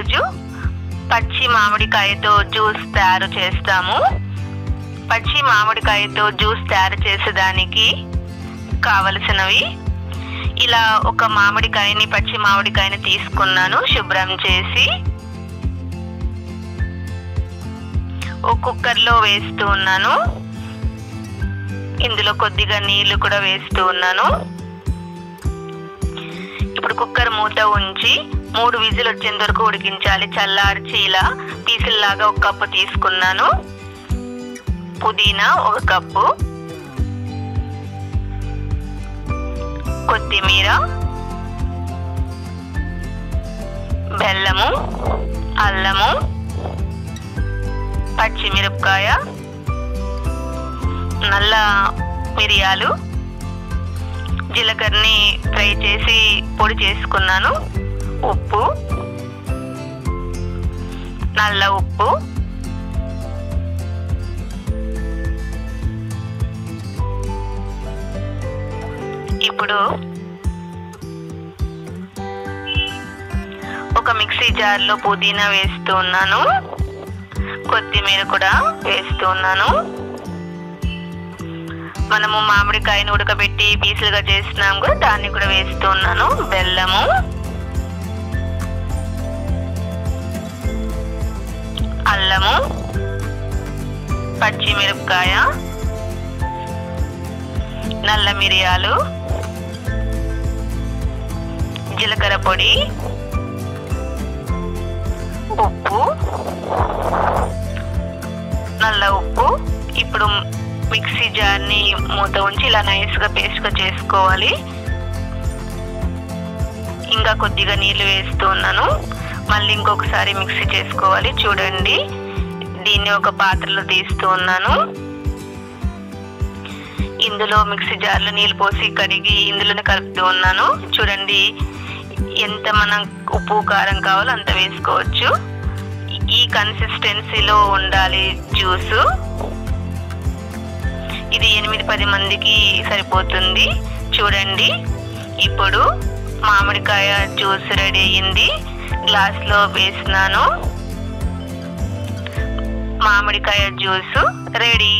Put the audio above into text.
ఈరోజు పచ్చి మామిడికాయతో జ్యూస్ తయారు చేస్తాము. పచ్చి మామిడికాయతో జ్యూస్ తయారు చేసేదానికి కావలసినవి, ఇలా ఒక మామిడికాయని పచ్చి మామిడికాయని తీసుకున్నాను. శుభ్రం చేసి ఓ కుక్కర్లో వేస్తూ ఉన్నాను. ఇందులో కొద్దిగా నీళ్లు కూడా వేస్తూ ఉన్నాను. ఇప్పుడు కుక్కర్ మూత ఉంచి 3 విజిల్ వచ్చేంత వరకు ఉడికించాలి. చల్లార్చి ఇలా పీసుల్లాగా 1 కప్పు తీసుకున్నాను. పుదీనా 1 కప్పు, కొత్తిమీర, బెల్లము, అల్లము, పచ్చిమిరపకాయ, నల్ల మిరియాలు, జీలకర్రని ఫ్రై చేసి పొడి చేసుకున్నాను. ఉప్పు, నల్ల ఉప్పు, ఇప్పుడు ఒక మిక్సీ జార్లో పుదీనా వేస్తూ ఉన్నాను. కొత్తిమీర కూడా వేస్తూ ఉన్నాను. మనము మామిడికాయను ఉడకబెట్టి పీసులుగా చేస్తున్నాం కూడా, దాన్ని కూడా వేస్తూ ఉన్నాను. బెల్లము, అల్లము, పచ్చిమిరపకాయ, నల్ల మిరియాలు, జీలకర్ర పొడి, ఉప్పు, నల్ల ఉప్పు. ఇప్పుడు మిక్సీ జార్ని మూత ఉంచి ఇలా నైస్గా పేస్ట్గా చేసుకోవాలి. ఇంకా కొద్దిగా నీళ్లు వేస్తూ ఉన్నాను. మళ్ళీ ఇంకొకసారి మిక్సీ చేసుకోవాలి. చూడండి, దీన్ని ఒక పాత్రలో తీస్తూ ఉన్నాను. ఇందులో మిక్సీ జార్లో నీళ్ళు పోసి కడిగి ఇందులోనే కలుపుతూ ఉన్నాను. చూడండి, ఎంత మనం ఉప్పు కారం కావాలో అంత వేసుకోవచ్చు. ఈ కన్సిస్టెన్సీలో ఉండాలి జ్యూసు. ఇది 8-10 మందికి సరిపోతుంది. చూడండి, ఇప్పుడు మామిడికాయ జ్యూస్ రెడీ అయింది. గ్లాస్లో వేసినాను. మామిడికాయ జ్యూసు రెడీ.